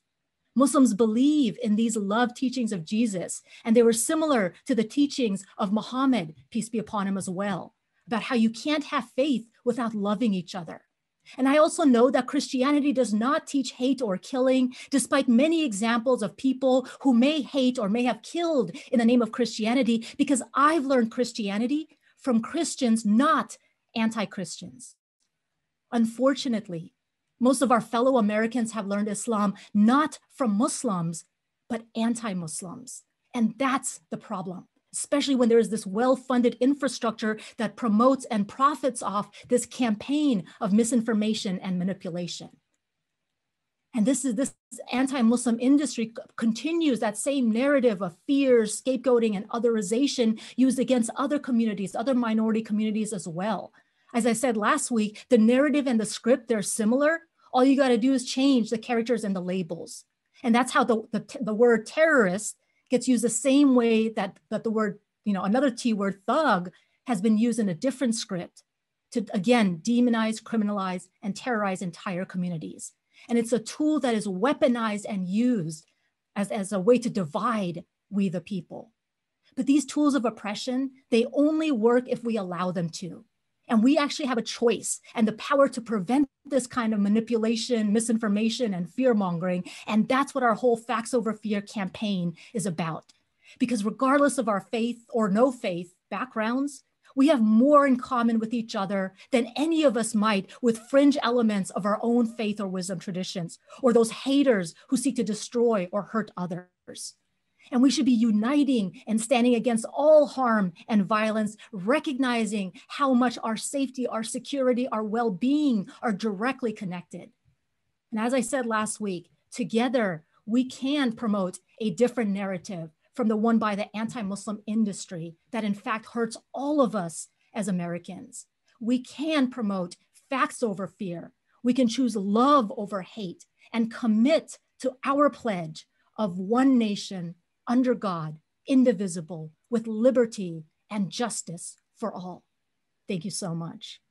Muslims believe in these love teachings of Jesus, and they were similar to the teachings of Muhammad, peace be upon him as well, about how you can't have faith without loving each other. And I also know that Christianity does not teach hate or killing, despite many examples of people who may hate or may have killed in the name of Christianity, because I've learned Christianity from Christians, not anti-Christians. Unfortunately, most of our fellow Americans have learned Islam not from Muslims, but anti-Muslims. And that's the problem, especially when there is this well-funded infrastructure that promotes and profits off this campaign of misinformation and manipulation. And this is this anti-Muslim industry continues that same narrative of fear, scapegoating, and otherization used against other communities, other minority communities as well. As I said last week, the narrative and the script, they're similar. All you gotta do is change the characters and the labels. And that's how the, the, the word terrorist gets used the same way that, that the word, you know, another T word, thug, has been used in a different script to, again, demonize, criminalize, and terrorize entire communities. And it's a tool that is weaponized and used as, as a way to divide we the people. But these tools of oppression, they only work if we allow them to. And we actually have a choice and the power to prevent this kind of manipulation, misinformation, and fear-mongering. And that's what our whole Facts Over Fear campaign is about. Because regardless of our faith or no faith backgrounds, we have more in common with each other than any of us might with fringe elements of our own faith or wisdom traditions, or those haters who seek to destroy or hurt others. And we should be uniting and standing against all harm and violence, recognizing how much our safety, our security, our well-being are directly connected. And as I said last week, together we can promote a different narrative from the one by the anti-Muslim industry that in fact hurts all of us as Americans. We can promote facts over fear. We can choose love over hate and commit to our pledge of one nation under God, indivisible, with liberty and justice for all. Thank you so much.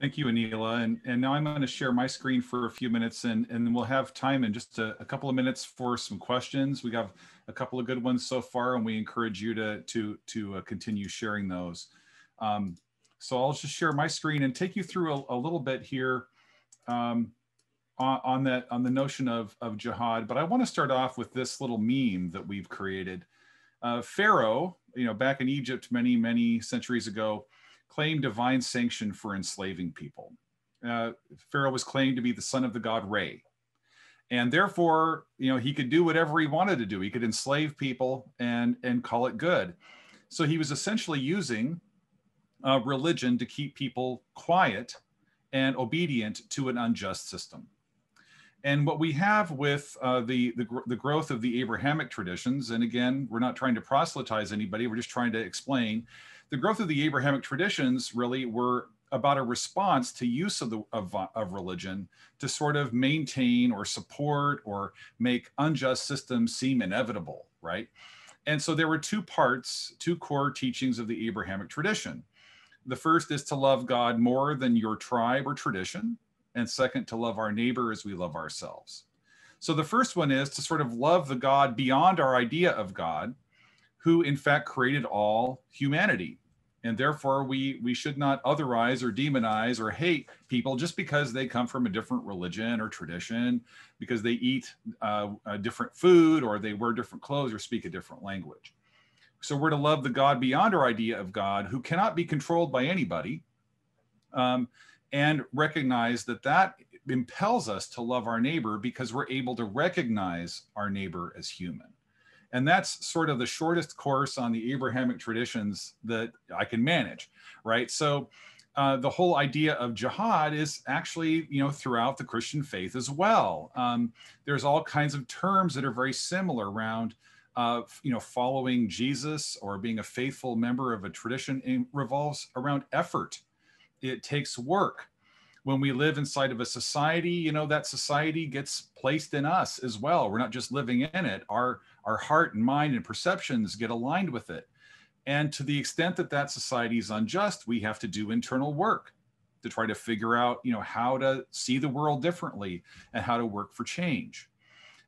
Thank you, Aneelah. And, and now I'm going to share my screen for a few minutes, and, and then we'll have time in just a, a couple of minutes for some questions. We have a couple of good ones so far, and we encourage you to, to, to uh, continue sharing those. Um, so I'll just share my screen and take you through a, a little bit here um, on, on, that, on the notion of, of jihad. But I want to start off with this little meme that we've created. Uh, Pharaoh, you know, back in Egypt many, many centuries ago, claimed divine sanction for enslaving people. Uh, Pharaoh was claimed to be the son of the god Re. And therefore, you know, he could do whatever he wanted to do. He could enslave people and, and call it good. So he was essentially using uh, religion to keep people quiet and obedient to an unjust system. And what we have with uh, the, the, the growth of the Abrahamic traditions, and again, we're not trying to proselytize anybody, we're just trying to explain, the growth of the Abrahamic traditions really were about a response to use of, the, of, of religion to sort of maintain or support or make unjust systems seem inevitable, right? And so there were two parts, two core teachings of the Abrahamic tradition. The first is to love God more than your tribe or tradition, and second, to love our neighbor as we love ourselves. So the first one is to sort of love the God beyond our idea of God, who in fact created all humanity. And therefore we, we should not otherize or demonize or hate people just because they come from a different religion or tradition, because they eat uh, a different food or they wear different clothes or speak a different language. So we're to love the God beyond our idea of God, who cannot be controlled by anybody, um, and recognize that that impels us to love our neighbor because we're able to recognize our neighbor as human. And that's sort of the shortest course on the Abrahamic traditions that I can manage, right? So uh, the whole idea of jihad is actually, you know, throughout the Christian faith as well. Um, there's all kinds of terms that are very similar around, uh, you know, following Jesus or being a faithful member of a tradition. It revolves around effort. It takes work. When we live inside of a society, you know, that society gets placed in us as well. We're not just living in it. Our Our heart and mind and perceptions get aligned with it. And to the extent that that society is unjust, we have to do internal work to try to figure out, you know, how to see the world differently and how to work for change.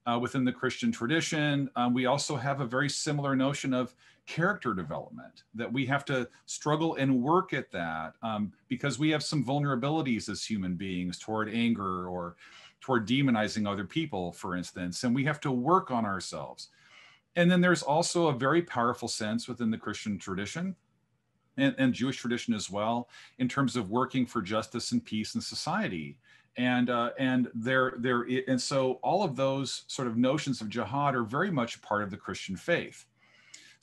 Uh, within the Christian tradition, um, we also have a very similar notion of character development, that we have to struggle and work at that um, because we have some vulnerabilities as human beings toward anger or toward demonizing other people, for instance, and we have to work on ourselves. And then there's also a very powerful sense within the Christian tradition and, and Jewish tradition as well, in terms of working for justice and peace in society. And uh, and there there and so all of those sort of notions of jihad are very much part of the Christian faith.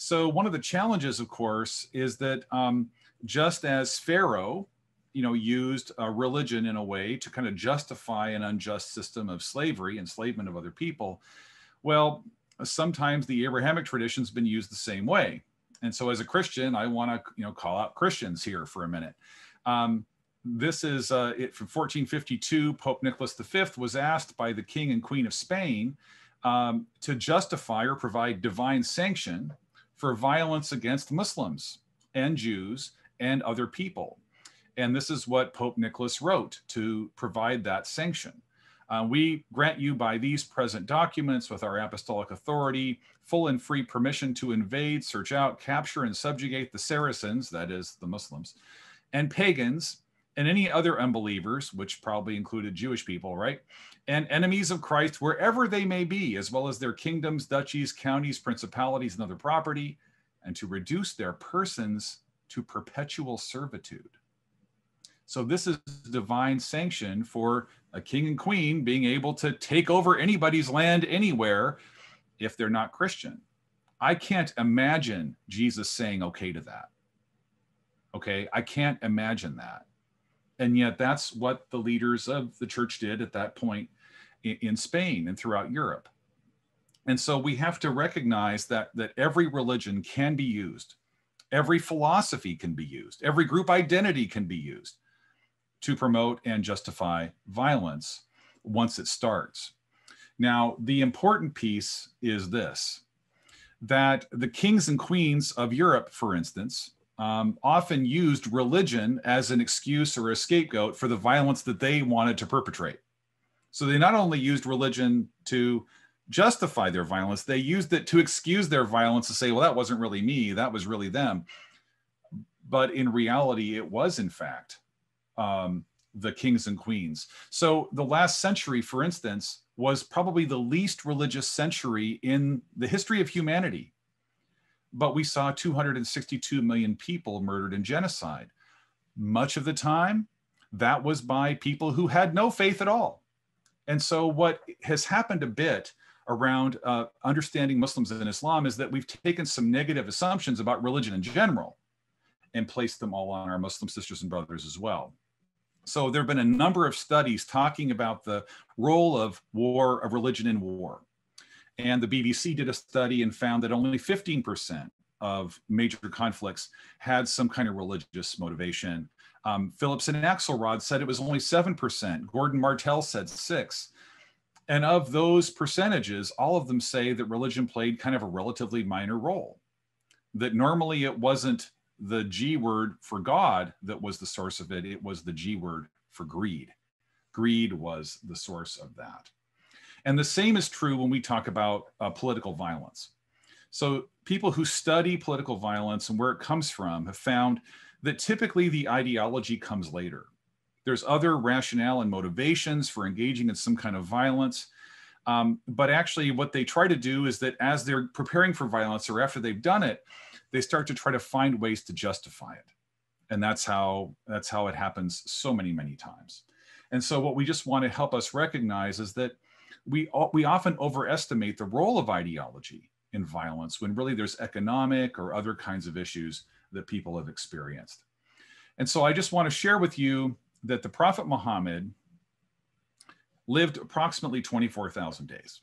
So one of the challenges, of course, is that um, just as Pharaoh, you know, used uh, religion in a way to kind of justify an unjust system of slavery, enslavement of other people, well, sometimes the Abrahamic tradition's been used the same way. And so as a Christian, I want to, you know, call out Christians here for a minute. Um, this is uh, it, from fourteen fifty-two, Pope Nicholas the Fifth was asked by the King and Queen of Spain um, to justify or provide divine sanction for violence against Muslims and Jews and other people. And this is what Pope Nicholas wrote to provide that sanction. Uh, we grant you by these present documents with our apostolic authority, full and free permission to invade, search out, capture, and subjugate the Saracens, that is the Muslims, and pagans, and any other unbelievers, which probably included Jewish people, right? And enemies of Christ, wherever they may be, as well as their kingdoms, duchies, counties, principalities, and other property, and to reduce their persons to perpetual servitude. So this is divine sanction for a king and queen being able to take over anybody's land anywhere if they're not Christian. I can't imagine Jesus saying okay to that. Okay, I can't imagine that. And yet that's what the leaders of the church did at that point in, in Spain and throughout Europe. And so we have to recognize that, that every religion can be used, every philosophy can be used, every group identity can be used to promote and justify violence once it starts. Now, the important piece is this, that the kings and queens of Europe, for instance, um, often used religion as an excuse or a scapegoat for the violence that they wanted to perpetrate. So they not only used religion to justify their violence, they used it to excuse their violence, to say, well, that wasn't really me, that was really them. But in reality, it was in fact um, the kings and queens. So the last century, for instance, was probably the least religious century in the history of humanity. But we saw two hundred sixty-two million people murdered in genocide. Much of the time, that was by people who had no faith at all. And so what has happened a bit around uh, understanding Muslims and Islam is that we've taken some negative assumptions about religion in general and placed them all on our Muslim sisters and brothers as well. So there have been a number of studies talking about the role of war, of religion in war. And the B B C did a study and found that only fifteen percent of major conflicts had some kind of religious motivation. Um, Phillips and Axelrod said it was only seven percent. Gordon Martell said six. And of those percentages, all of them say that religion played kind of a relatively minor role. That normally it wasn't the G word for God that was the source of it, it was the G word for greed. Greed was the source of that. And the same is true when we talk about uh, political violence. So people who study political violence and where it comes from have found that typically the ideology comes later. There's other rationale and motivations for engaging in some kind of violence. Um, but actually what they try to do is that as they're preparing for violence or after they've done it, they start to try to find ways to justify it. And that's how, that's how it happens so many, many times. And so what we just want to help us recognize is that we, we often overestimate the role of ideology in violence when really there's economic or other kinds of issues that people have experienced. And so I just want to share with you that the Prophet Muhammad lived approximately twenty-four thousand days.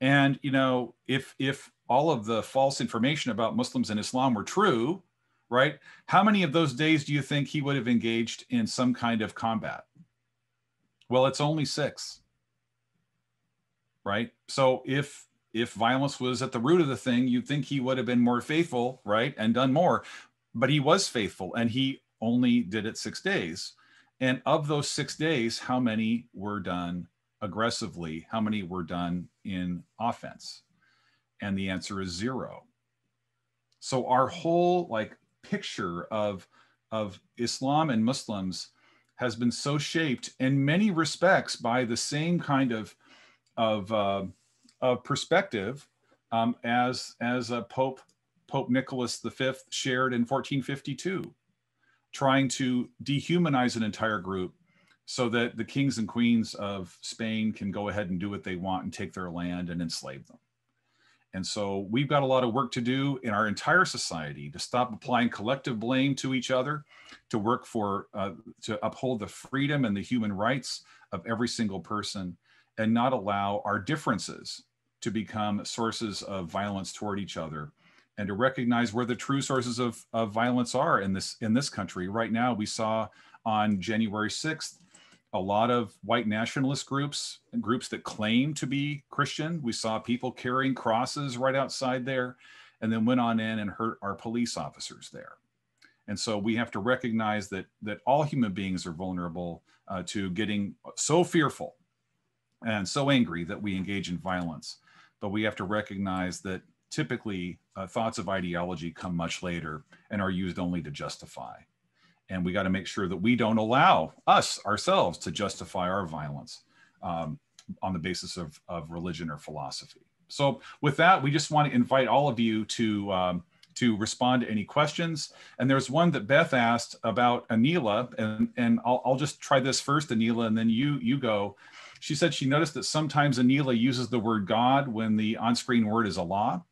And, you know, if, if all of the false information about Muslims and Islam were true, right? How many of those days do you think he would have engaged in some kind of combat? Well, it's only six, right? So if, if violence was at the root of the thing, you'd think he would have been more faithful, right? And done more, but he was faithful and he only did it six days. And of those six days, how many were done aggressively? How many were done in offense? And the answer is zero. So our whole like picture of, of Islam and Muslims has been so shaped in many respects by the same kind of, of, uh, of perspective um, as, as a Pope, Pope Nicholas the Fifth shared in fourteen fifty-two, trying to dehumanize an entire group so that the kings and queens of Spain can go ahead and do what they want and take their land and enslave them. And so we've got a lot of work to do in our entire society to stop applying collective blame to each other, to work for, uh, to uphold the freedom and the human rights of every single person, and not allow our differences to become sources of violence toward each other, and to recognize where the true sources of, of violence are in this, in this country. Right now, we saw on January sixth, a lot of white nationalist groups and groups that claim to be Christian. We saw people carrying crosses right outside there and then went on in and hurt our police officers there. And so we have to recognize that, that all human beings are vulnerable uh, to getting so fearful and so angry that we engage in violence. But we have to recognize that typically uh, thoughts of ideology come much later and are used only to justify. And we got to make sure that we don't allow us ourselves to justify our violence um, on the basis of, of religion or philosophy. So with that, we just want to invite all of you to, um, to respond to any questions. And there's one that Beth asked about Aneelah, and, and I'll, I'll just try this first, Aneelah, and then you, you go. She said she noticed that sometimes Aneelah uses the word God when the on-screen word is Allah.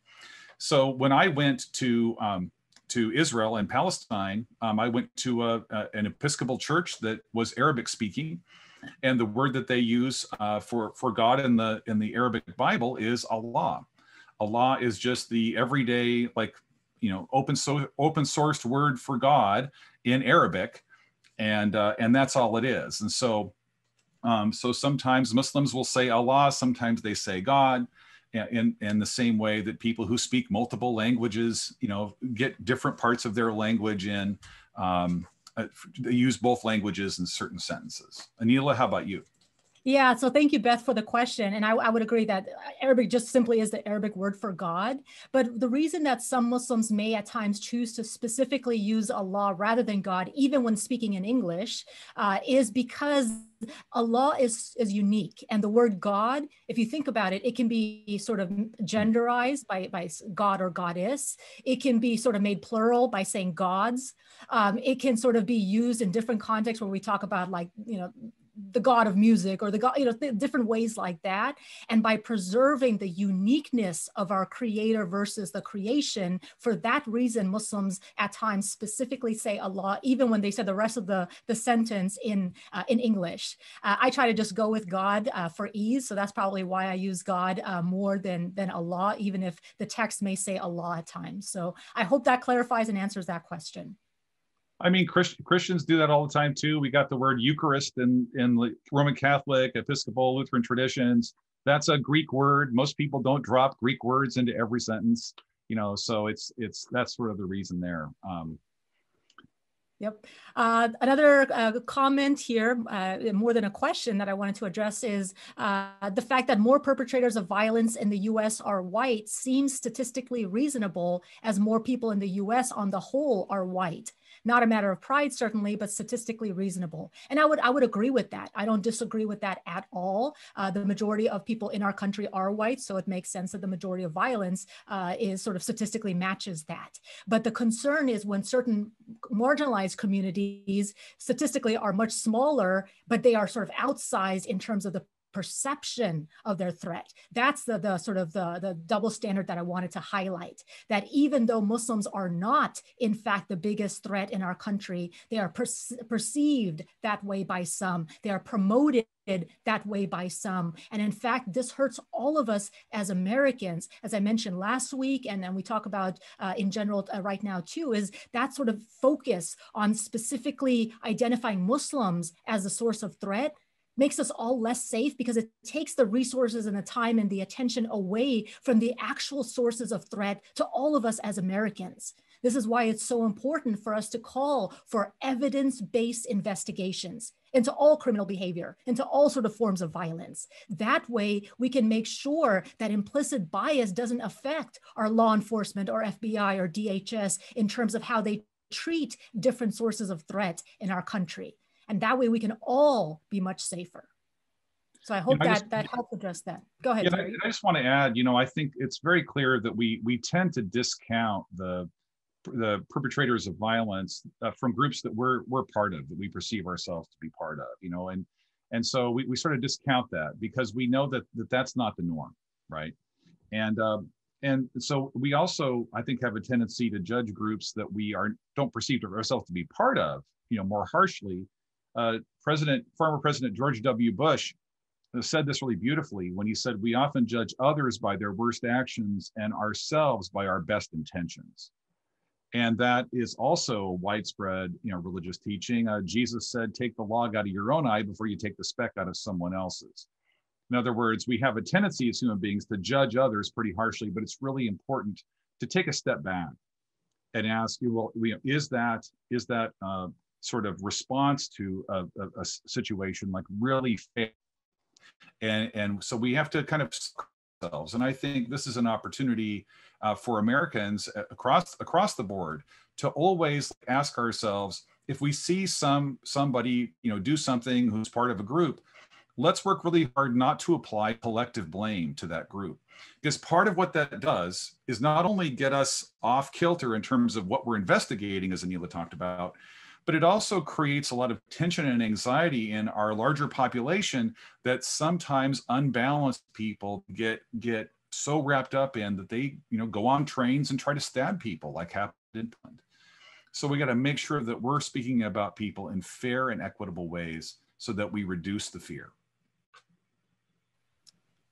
So when I went to, um, to Israel and Palestine, um, I went to a, a, an Episcopal church that was Arabic speaking, and the word that they use uh, for, for God in the, in the Arabic Bible is Allah. Allah is just the everyday, like, you know, open so open sourced word for God in Arabic, and uh, and that's all it is. And so, um, so sometimes Muslims will say Allah, sometimes they say God, in in the same way that people who speak multiple languages, you know, get different parts of their language in. Um, uh, they use both languages in certain sentences. Aneelah, how about you? Yeah, so thank you, Beth, for the question. And I, I would agree that Arabic just simply is the Arabic word for God. But the reason that some Muslims may at times choose to specifically use Allah rather than God, even when speaking in English, uh, is because Allah is, is unique. And the word God, if you think about it, it can be sort of genderized by, by God or goddess. It can be sort of made plural by saying gods. Um, it can sort of be used in different contexts where we talk about, like, you know, the God of music, or the God, you know, th different ways like that. And by preserving the uniqueness of our creator versus the creation, for that reason, Muslims at times specifically say Allah, even when they said the rest of the, the sentence in, uh, in English. Uh, I try to just go with God uh, for ease. So that's probably why I use God uh, more than, than Allah, even if the text may say Allah at times. So I hope that clarifies and answers that question. I mean, Christ, Christians do that all the time too. We got the word Eucharist in, in Roman Catholic, Episcopal, Lutheran traditions. That's a Greek word. Most people don't drop Greek words into every sentence, you know, so it's, it's, that's sort of the reason there. Um, Yep. Uh, another uh, comment here, uh, more than a question that I wanted to address, is uh, the fact that more perpetrators of violence in the U S are white seems statistically reasonable, as more people in the U S on the whole are white. Not a matter of pride, certainly, but statistically reasonable. And I would, I would agree with that. I don't disagree with that at all. Uh, the majority of people in our country are white, so it makes sense that the majority of violence uh, is sort of statistically matches that. But the concern is when certain marginalized communities statistically are much smaller, but they are sort of outsized in terms of the perception of their threat. That's the, the sort of the, the double standard that I wanted to highlight, that even though Muslims are not, in fact, the biggest threat in our country, they are per perceived that way by some. They are promoted that way by some. And in fact, this hurts all of us as Americans. As I mentioned last week, and then we talk about uh, in general uh, right now too, is that sort of focus on specifically identifying Muslims as a source of threat makes us all less safe, because it takes the resources and the time and the attention away from the actual sources of threat to all of us as Americans. This is why it's so important for us to call for evidence-based investigations into all criminal behavior, into all sort of forms of violence. That way, we can make sure that implicit bias doesn't affect our law enforcement or F B I or D H S in terms of how they treat different sources of threat in our country. And that way we can all be much safer. So I hope yeah, I that, just, that helped address that. Go ahead, yeah, Terry. I just want to add, you know, I think it's very clear that we, we tend to discount the, the perpetrators of violence uh, from groups that we're, we're part of, that we perceive ourselves to be part of, you know, and, and so we, we sort of discount that because we know that, that that's not the norm, right? And, um, and so we also, I think, have a tendency to judge groups that we are, don't perceive ourselves to be part of, you know, more harshly. Uh, President, former President George W. Bush said this really beautifully when he said, "We often judge others by their worst actions and ourselves by our best intentions." And that is also widespread, you know, religious teaching. Uh, Jesus said, "Take the log out of your own eye before you take the speck out of someone else's." In other words, we have a tendency as human beings to judge others pretty harshly, but it's really important to take a step back and ask, well, is that, is that, uh, sort of response to a, a, a situation like really fair. And, and so we have to kind of ourselves. And I think this is an opportunity uh, for Americans across, across the board to always ask ourselves, if we see some, somebody, you know, do something who's part of a group, let's work really hard not to apply collective blame to that group. Because part of what that does is not only get us off kilter in terms of what we're investigating, as Aneelah talked about, but it also creates a lot of tension and anxiety in our larger population that sometimes unbalanced people get, get so wrapped up in that they, you know, go on trains and try to stab people, like happened in Portland. So we got to make sure that we're speaking about people in fair and equitable ways so that we reduce the fear.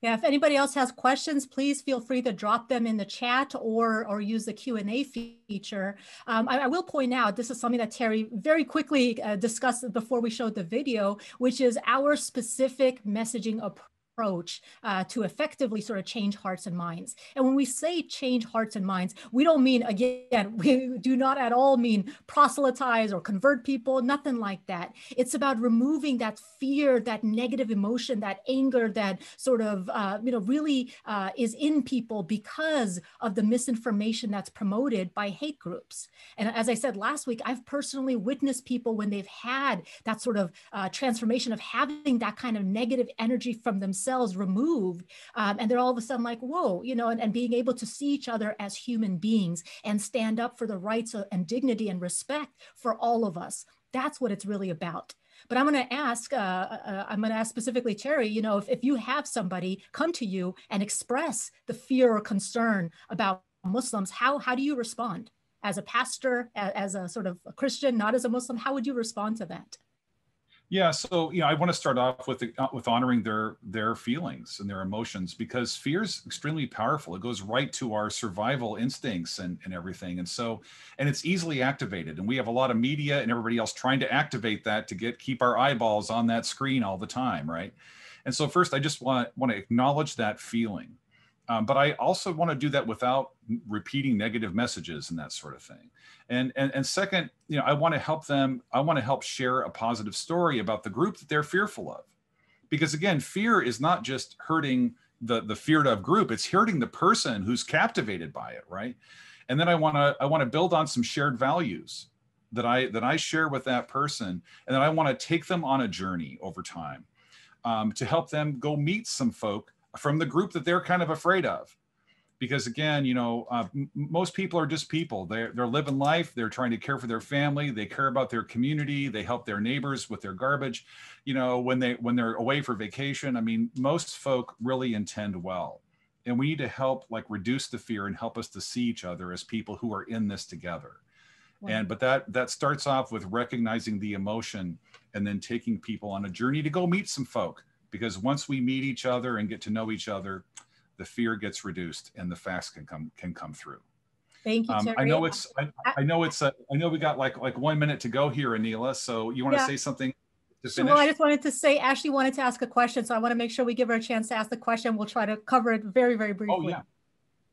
Yeah, if anybody else has questions, please feel free to drop them in the chat or, or use the Q and A feature. Um, I, I will point out, this is something that Terry very quickly uh, discussed before we showed the video, which is our specific messaging approach. approach uh, to effectively sort of change hearts and minds. And when we say change hearts and minds, we don't mean, again, we do not at all mean proselytize or convert people, nothing like that. It's about removing that fear, that negative emotion, that anger that sort of, uh, you know, really uh, is in people because of the misinformation that's promoted by hate groups. And as I said last week, I've personally witnessed people when they've had that sort of uh, transformation of having that kind of negative energy from themselves Themselves removed, um, and they're all of a sudden like, whoa, you know, and, and being able to see each other as human beings and stand up for the rights of, and dignity and respect for all of us. That's what it's really about. But I'm going to ask, uh, uh, I'm going to ask specifically Terry, you know, if, if you have somebody come to you and express the fear or concern about Muslims, how, how do you respond as a pastor, as, as a sort of a Christian, not as a Muslim? How would you respond to that? Yeah, so you know, I want to start off with the, with honoring their their feelings and their emotions, because fear is extremely powerful. It goes right to our survival instincts and, and everything, and so and it's easily activated. And we have a lot of media and everybody else trying to activate that to get keep our eyeballs on that screen all the time, right? And so first, I just want want to acknowledge that feeling, um, but I also want to do that without repeating negative messages and that sort of thing. And, and and second, you know, I want to help them, I want to help share a positive story about the group that they're fearful of. Because again, fear is not just hurting the, the feared of group, it's hurting the person who's captivated by it, right? And then I want to I want to build on some shared values that I that I share with that person, and then I want to take them on a journey over time um, to help them go meet some folk from the group that they're kind of afraid of. Because again, you know, uh, most people are just people. They're, they're living life. They're trying to care for their family. They care about their community. They help their neighbors with their garbage. You know, when, they, when they're away for vacation, I mean, most folk really intend well. And we need to help like reduce the fear and help us to see each other as people who are in this together. Wow. And, but that, that starts off with recognizing the emotion and then taking people on a journey to go meet some folk. Because once we meet each other and get to know each other, the fear gets reduced, and the facts can come can come through. Thank you, Terry. Um, I know it's. I, I know it's. A, I know we got like like one minute to go here, Aneelah. So you want yeah. to say something? To finish? Well, I just wanted to say Ashley wanted to ask a question, so I want to make sure we give her a chance to ask the question. We'll try to cover it very very briefly. Oh yeah.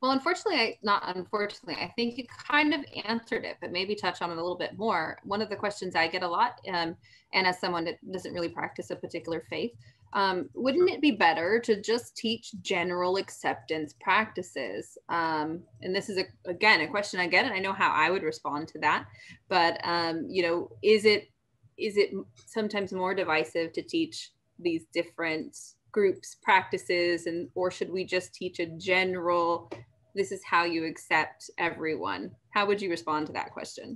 Well, unfortunately, I, not unfortunately, I think you kind of answered it, but maybe touch on it a little bit more. One of the questions I get a lot, um, and as someone that doesn't really practice a particular faith. Um, wouldn't it be better to just teach general acceptance practices? Um, and this is, a, again, a question I get, and I know how I would respond to that. But, um, you know, is it is it sometimes more divisive to teach these different groups practices, and or should we just teach a general, this is how you accept everyone? How would you respond to that question?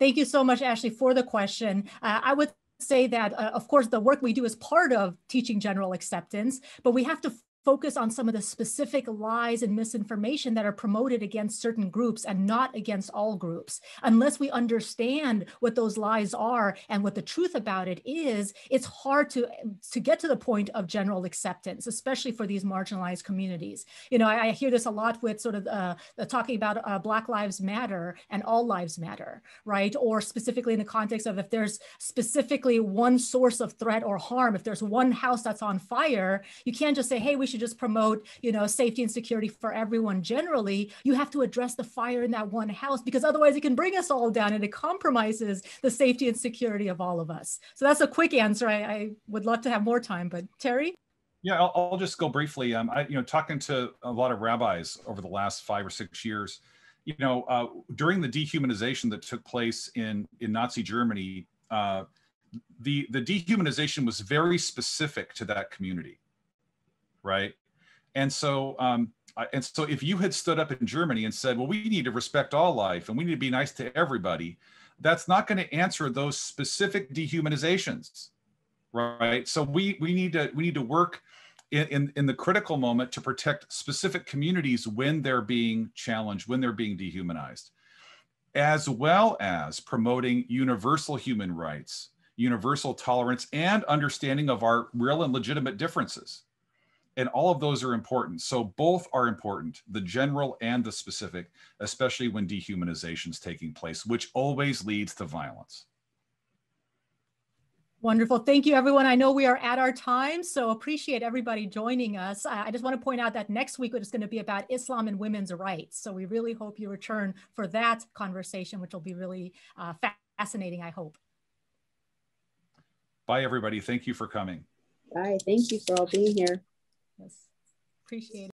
Thank you so much, Ashley, for the question. Uh, I would say that, uh, of course, the work we do is part of teaching general acceptance, but we have to focus on some of the specific lies and misinformation that are promoted against certain groups and not against all groups. Unless we understand what those lies are and what the truth about it is, it's hard to, to get to the point of general acceptance, especially for these marginalized communities. You know, I, I hear this a lot with sort of uh, talking about uh, Black Lives Matter and all lives matter, right? Or specifically in the context of if there's specifically one source of threat or harm, if there's one house that's on fire, you can't just say, hey, we should just promote, you know, safety and security for everyone generally. You have to address the fire in that one house, because otherwise it can bring us all down and it compromises the safety and security of all of us. So that's a quick answer. I, I would love to have more time, but Terry? Yeah, I'll, I'll just go briefly. Um, I, you know, talking to a lot of rabbis over the last five or six years, you know, uh, during the dehumanization that took place in, in Nazi Germany, uh, the, the dehumanization was very specific to that community. Right, and so um, and so, if you had stood up in Germany and said, "Well, we need to respect all life and we need to be nice to everybody," that's not going to answer those specific dehumanizations, right? So we we need to we need to work in, in in the critical moment to protect specific communities when they're being challenged, when they're being dehumanized, as well as promoting universal human rights, universal tolerance, and understanding of our real and legitimate differences. And all of those are important. So both are important, the general and the specific, especially when dehumanization is taking place, which always leads to violence. Wonderful. Thank you, everyone. I know we are at our time, so appreciate everybody joining us. I just want to point out that next week is going to be about Islam and women's rights. So we really hope you return for that conversation, which will be really uh, fascinating, I hope. Bye, everybody. Thank you for coming. Bye. Thank you for all being here. Yes. Appreciate it.